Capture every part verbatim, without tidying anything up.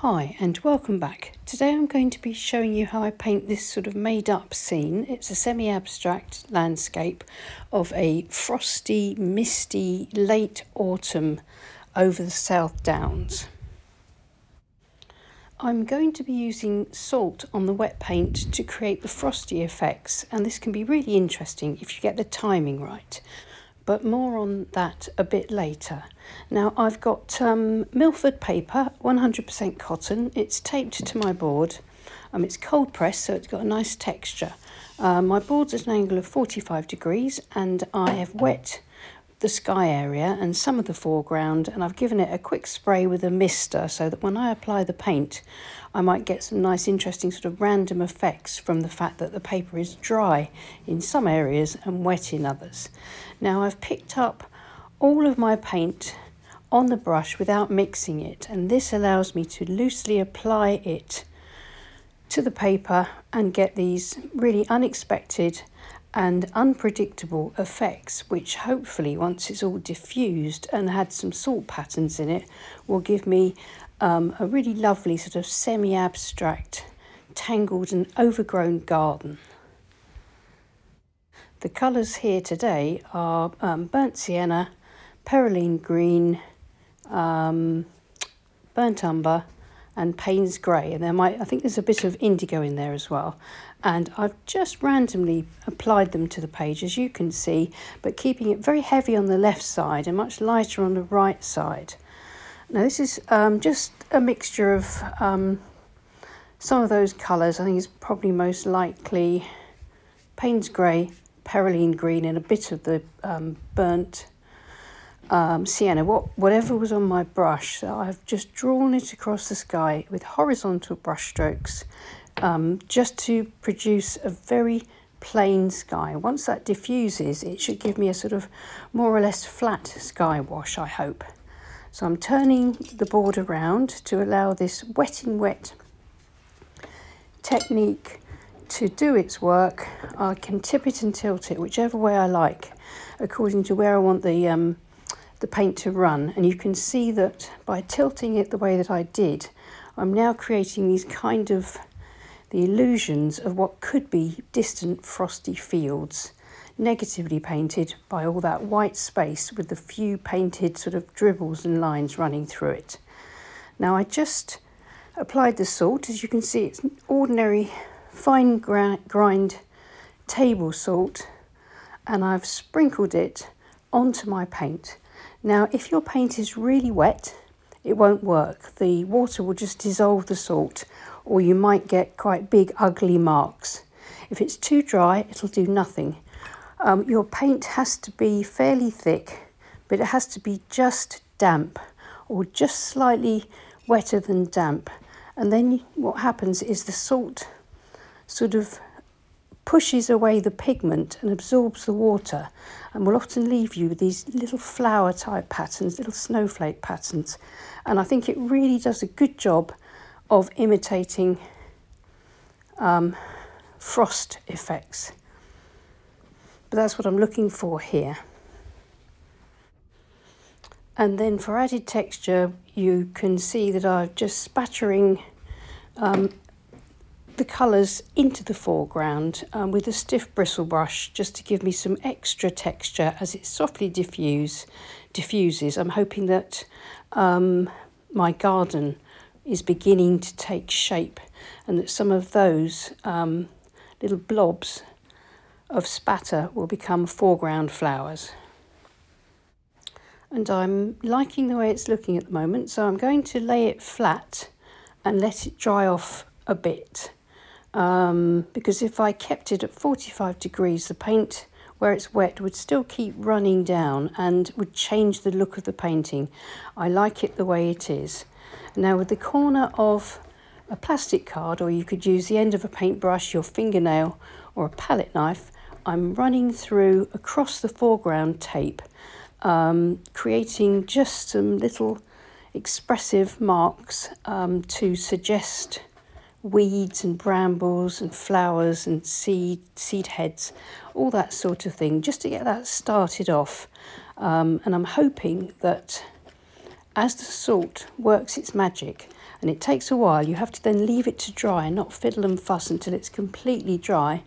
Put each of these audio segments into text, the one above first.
Hi and welcome back. Today I'm going to be showing you how I paint this sort of made up scene. It's a semi-abstract landscape of a frosty, misty, late autumn over the South Downs. I'm going to be using salt on the wet paint to create the frosty effects, and this can be really interesting if you get the timing right. But more on that a bit later. Now I've got um, Milford paper, one hundred percent cotton. It's taped to my board. Um, it's cold pressed, so it's got a nice texture. Uh, my board's at an angle of forty-five degrees, and I have wet the sky area and some of the foreground, and I've given it a quick spray with a mister so that when I apply the paint, I might get some nice interesting sort of random effects from the fact that the paper is dry in some areas and wet in others. Now I've picked up all of my paint on the brush without mixing it, and this allows me to loosely apply it to the paper and get these really unexpected and unpredictable effects, which hopefully, once it's all diffused and had some salt patterns in it, will give me um, a really lovely sort of semi-abstract, tangled and overgrown garden. The colours here today are um, Burnt Sienna, Perylene Green, um, Burnt Umber and Payne's Grey, and there might I think there's a bit of indigo in there as well. And I've just randomly applied them to the page, as you can see, but keeping it very heavy on the left side and much lighter on the right side. Now this is um, just a mixture of um, some of those colours. I think it's probably most likely Payne's Grey, Perylene Green and a bit of the um, burnt Um, sienna, what, whatever was on my brush. So I've just drawn it across the sky with horizontal brush strokes um, just to produce a very plain sky. Once that diffuses, it should give me a sort of more or less flat sky wash, I hope. So I'm turning the board around to allow this wetting wet technique to do its work. I can tip it and tilt it whichever way I like, according to where I want the um, the paint to run, and you can see that by tilting it the way that I did, I'm now creating these kind of the illusions of what could be distant frosty fields, negatively painted by all that white space with the few painted sort of dribbles and lines running through it. Now I just applied the salt. As you can see, it's ordinary fine grind table salt, and I've sprinkled it onto my paint. Now, if your paint is really wet, it won't work. The water will just dissolve the salt, or you might get quite big, ugly marks. If it's too dry, it'll do nothing. Um, your paint has to be fairly thick, but it has to be just damp, or just slightly wetter than damp. And then what happens is the salt sort of pushes away the pigment and absorbs the water, and will often leave you with these little flower type patterns, little snowflake patterns. And I think it really does a good job of imitating um, frost effects. But that's what I'm looking for here. And then for added texture, you can see that I'm just spattering um, the colours into the foreground um, with a stiff bristle brush, just to give me some extra texture as it softly diffuse, diffuses. I'm hoping that um, my garden is beginning to take shape, and that some of those um, little blobs of spatter will become foreground flowers. And I'm liking the way it's looking at the moment, so I'm going to lay it flat and let it dry off a bit. Um, because if I kept it at forty-five degrees, the paint where it's wet would still keep running down and would change the look of the painting. I like it the way it is. Now with the corner of a plastic card, or you could use the end of a paintbrush, your fingernail or a palette knife, I'm running through across the foreground tape, um, creating just some little expressive marks um, to suggest weeds and brambles and flowers and seed seed heads, all that sort of thing, just to get that started off. Um, and I'm hoping that as the salt works its magic and it takes a while. You have to then leave it to dry and not fiddle and fuss until it's completely dry.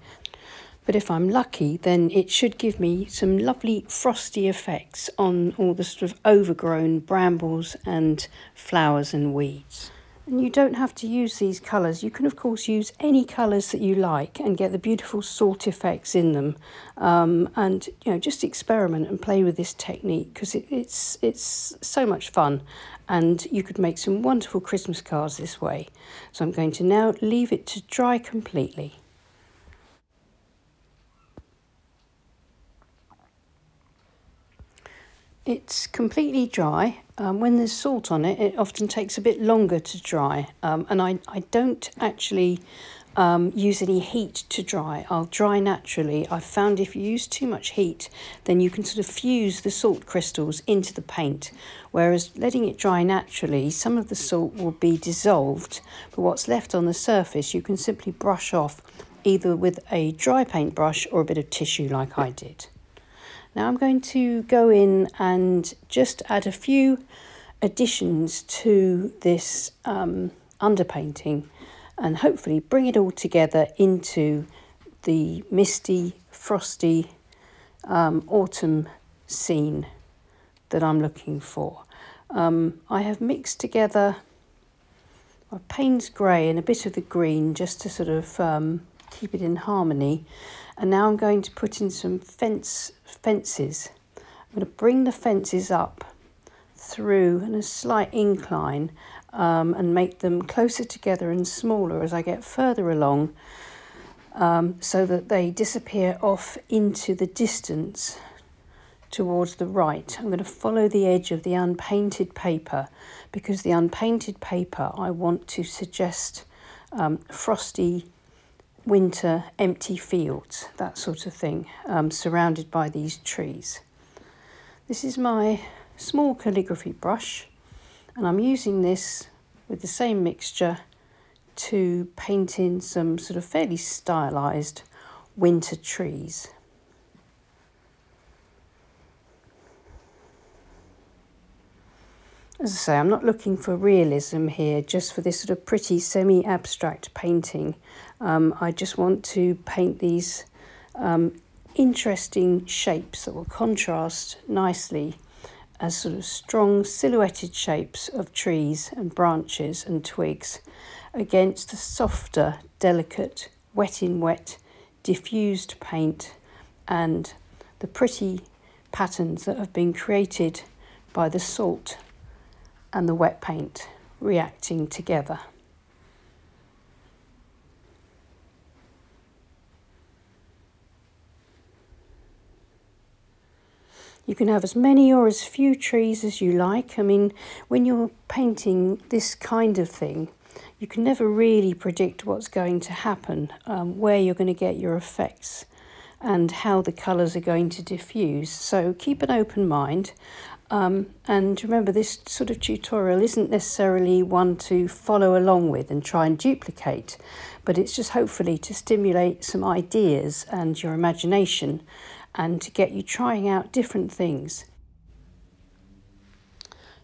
But if I'm lucky, then it should give me some lovely frosty effects on all the sort of overgrown brambles and flowers and weeds. And you don't have to use these colours. You can of course use any colours that you like and get the beautiful salt effects in them. Um, and you know, just experiment and play with this technique, because it, it's it's so much fun, and you could make some wonderful Christmas cards this way. So I'm going to now leave it to dry completely. It's completely dry. Um, when there's salt on it, it often takes a bit longer to dry. Um, and I, I don't actually um, use any heat to dry. I'll dry naturally. I've found if you use too much heat, then you can sort of fuse the salt crystals into the paint. Whereas letting it dry naturally, some of the salt will be dissolved, but what's left on the surface, you can simply brush off either with a dry paintbrush or a bit of tissue like I did. Now I'm going to go in and just add a few additions to this um, underpainting, and hopefully bring it all together into the misty, frosty um, autumn scene that I'm looking for. Um, I have mixed together a Payne's Grey and a bit of the green just to sort of um, keep it in harmony. And now I'm going to put in some fence fences. I'm going to bring the fences up through in a slight incline um, and make them closer together and smaller as I get further along, um, so that they disappear off into the distance towards the right. I'm going to follow the edge of the unpainted paper, because the unpainted paper I want to suggest um, frosty winter empty fields, that sort of thing, um, surrounded by these trees. This is my small calligraphy brush, and I'm using this with the same mixture to paint in some sort of fairly stylised winter trees. As I say, I'm not looking for realism here, just for this sort of pretty semi-abstract painting. Um, I just want to paint these um, interesting shapes that will contrast nicely as sort of strong silhouetted shapes of trees and branches and twigs against the softer, delicate, wet-in-wet, diffused paint and the pretty patterns that have been created by the salt and the wet paint reacting together. You can have as many or as few trees as you like. I mean, when you're painting this kind of thing, you can never really predict what's going to happen, um, where you're going to get your effects and how the colours are going to diffuse. So keep an open mind. Um, and remember, this sort of tutorial isn't necessarily one to follow along with and try and duplicate, but it's just hopefully to stimulate some ideas and your imagination and to get you trying out different things.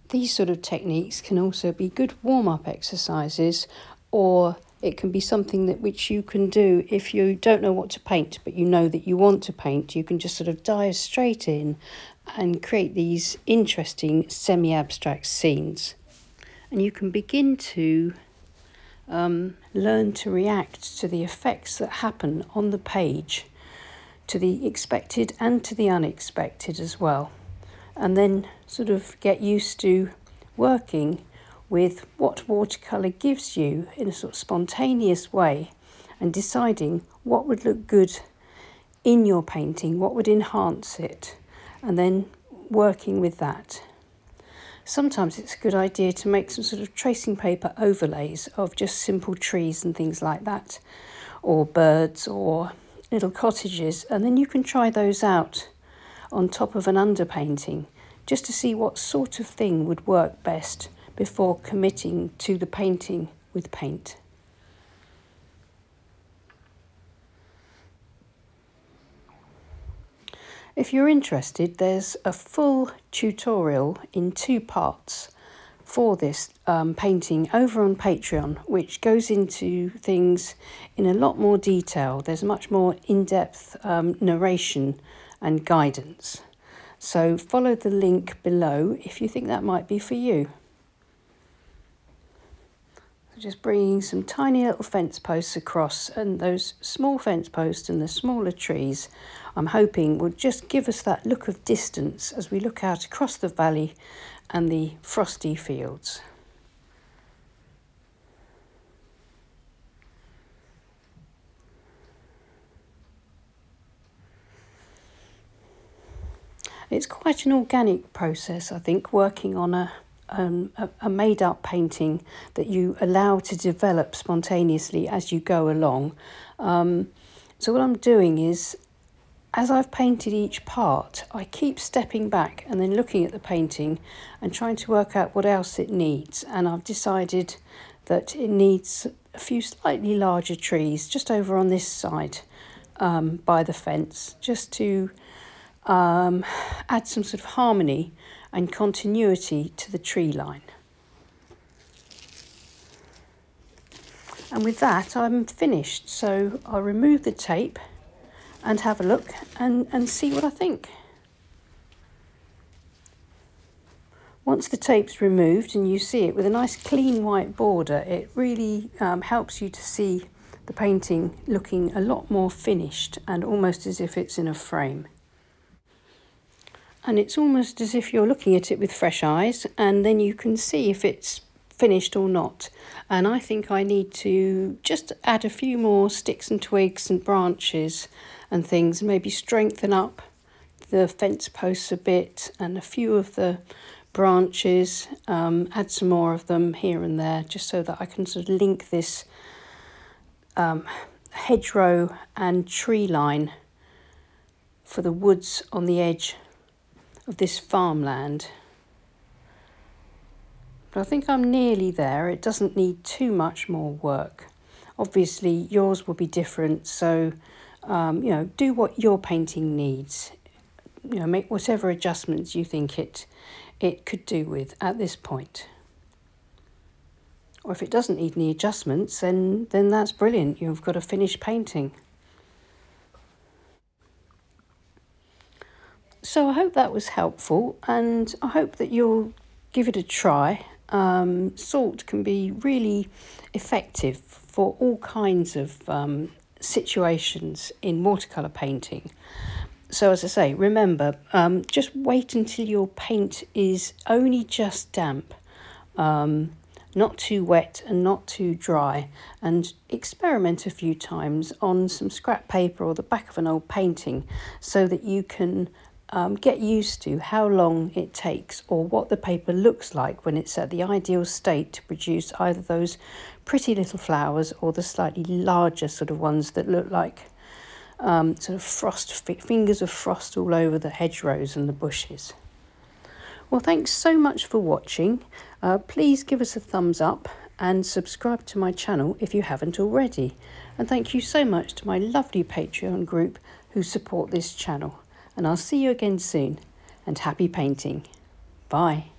These sort of techniques can also be good warm-up exercises, or it can be something that which you can do if you don't know what to paint, but you know that you want to paint. You can just sort of dive straight in and create these interesting semi-abstract scenes. And you can begin to um, learn to react to the effects that happen on the page, to the expected and to the unexpected as well. And then sort of get used to working with what watercolour gives you in a sort of spontaneous way, and deciding what would look good in your painting, what would enhance it, and then working with that. Sometimes it's a good idea to make some sort of tracing paper overlays of just simple trees and things like that, or birds or little cottages, and then you can try those out on top of an underpainting just to see what sort of thing would work best before committing to the painting with paint. If you're interested, there's a full tutorial in two parts for this um, painting over on Patreon, which goes into things in a lot more detail. There's much more in-depth um, narration and guidance. So follow the link below if you think that might be for you. So just bringing some tiny little fence posts across, and those small fence posts and the smaller trees, I'm hoping will just give us that look of distance as we look out across the valley and the frosty fields. It's quite an organic process, I think, working on a, um, a, a made-up painting that you allow to develop spontaneously as you go along. Um, so what I'm doing is, as I've painted each part, I keep stepping back and then looking at the painting and trying to work out what else it needs. And I've decided that it needs a few slightly larger trees just over on this side um, by the fence, just to um, add some sort of harmony and continuity to the tree line. And with that, I'm finished. So I'll remove the tape and have a look and, and see what I think. Once the tape's removed and you see it with a nice clean white border, it really um, helps you to see the painting looking a lot more finished and almost as if it's in a frame. And it's almost as if you're looking at it with fresh eyes, and then you can see if it's finished or not. And I think I need to just add a few more sticks and twigs and branches and things, maybe strengthen up the fence posts a bit and a few of the branches, um, add some more of them here and there, just so that I can sort of link this um, hedgerow and tree line for the woods on the edge of this farmland. But I think I'm nearly there. It doesn't need too much more work. Obviously yours will be different, so um, you know, do what your painting needs. You know, make whatever adjustments you think it it could do with at this point. Or if it doesn't need any adjustments, then then that's brilliant. You've got a finished painting. So I hope that was helpful, and I hope that you'll give it a try. Um, salt can be really effective for all kinds of um, situations in watercolour painting. So as I say, remember, um, just wait until your paint is only just damp, um, not too wet and not too dry, and experiment a few times on some scrap paper or the back of an old painting, so that you can Um, get used to how long it takes or what the paper looks like when it's at the ideal state to produce either those pretty little flowers or the slightly larger sort of ones that look like um, sort of frost, fingers of frost all over the hedgerows and the bushes. Well, thanks so much for watching. Uh, please give us a thumbs up and subscribe to my channel if you haven't already. And thank you so much to my lovely Patreon group who support this channel. And I'll see you again soon, and happy painting. Bye.